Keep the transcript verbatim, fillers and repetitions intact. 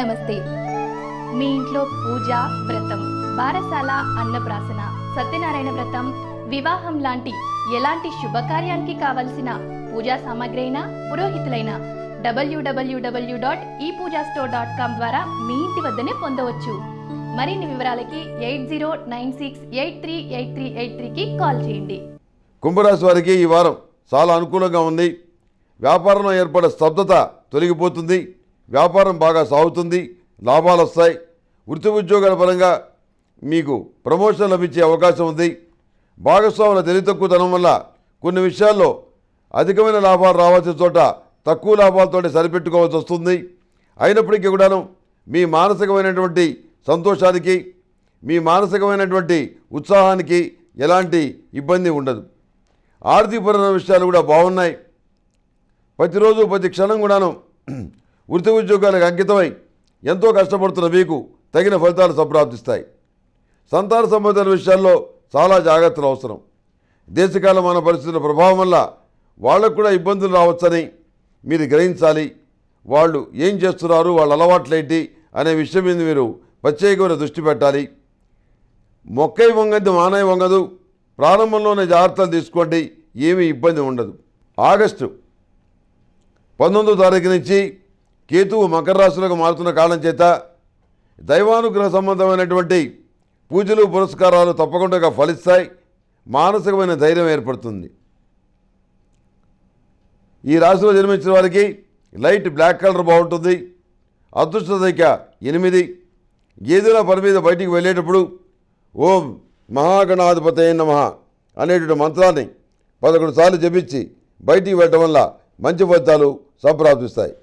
నమస్తే. మీ ఇంట్లో పూజ, వ్రతం, బారసాల, అన్నప్రాసన, సత్యనారాయణ వ్రతం, వివాహం లాంటి ఎలాంటి శుభకార్యానికి కావలసిన పూజా సామాగ్రి అయినా, పురోహితులైనా డబ్ల్యూడబ్ల్యూడబ్ల్యూ డాట్ ఈ పూజా స్టోర్ డాట్ కామ్ ద్వారా మీ ఇంటి వద్దనే పొందవచ్చు. మరిన్ని వివరాలకి eight zero nine six eight three eight three eight త్రీకి కాల్ చేయండి. కుంభరాశి వారికి ఈ వారం చాలా అనుకూలంగా ఉంది. వ్యాపారంలో ఏర్పడే స్తబ్దత తొలగిపోతుంది. వ్యాపారం బాగా సాగుతుంది, లాభాలు వస్తాయి. వృత్తి ఉద్యోగాల పరంగా మీకు ప్రమోషన్ లభించే అవకాశం ఉంది. భాగస్వాముల తెలివితక్కువతనం వల్ల కొన్ని విషయాల్లో అధికమైన లాభాలు రావాల్సిన చోట తక్కువ లాభాలతో సరిపెట్టుకోవాల్సి వస్తుంది. అయినప్పటికీ కూడాను మీ మానసికమైనటువంటి సంతోషానికి, మీ మానసికమైనటువంటి ఉత్సాహానికి ఎలాంటి ఇబ్బంది ఉండదు. ఆర్థికపరమైన విషయాలు కూడా బాగున్నాయి. ప్రతిరోజు ప్రతి క్షణం కూడాను వృత్తి ఉద్యోగాలకు అంకితమై ఎంతో కష్టపడుతున్న మీకు తగిన ఫలితాలు సంప్రాప్తిస్తాయి. సంతాన సంబంధిత విషయాల్లో చాలా జాగ్రత్తలు అవసరం. దేశకాలమాన పరిస్థితుల ప్రభావం వల్ల వాళ్ళకు కూడా ఇబ్బందులు రావచ్చని మీరు గ్రహించాలి. వాళ్ళు ఏం చేస్తున్నారు, వాళ్ళ అలవాట్లేంటి అనే విషయం మీద మీరు ప్రత్యేకమైన దృష్టి పెట్టాలి. మొక్కై వంగది మానై వంగదు. ప్రారంభంలోనే జాగ్రత్తలు తీసుకోండి, ఏమీ ఇబ్బంది ఉండదు. ఆగస్టు పంతొమ్మిదో తారీఖు నుంచి కేతువు మకర రాశులకు మారుతున్న కాలం చేత దైవానుగ్రహ సంబంధమైనటువంటి పూజలు, పురస్కారాలు తప్పకుండా ఫలిస్తాయి. మానసికమైన ధైర్యం ఏర్పడుతుంది. ఈ రాశిలో జన్మించిన వారికి లైట్ బ్లాక్ కలర్ బాగుంటుంది. అదృష్ట సంఖ్య ఎనిమిది. ఏదైనా పని మీద బయటికి వెళ్ళేటప్పుడు ఓం మహాగణాధిపతే నమః అనేటువంటి మంత్రాన్ని పదకొండు సార్లు జపించి బయటికి వెళ్ళడం వల్ల మంచి ఫలితాలు సంప్రాప్తిస్తాయి.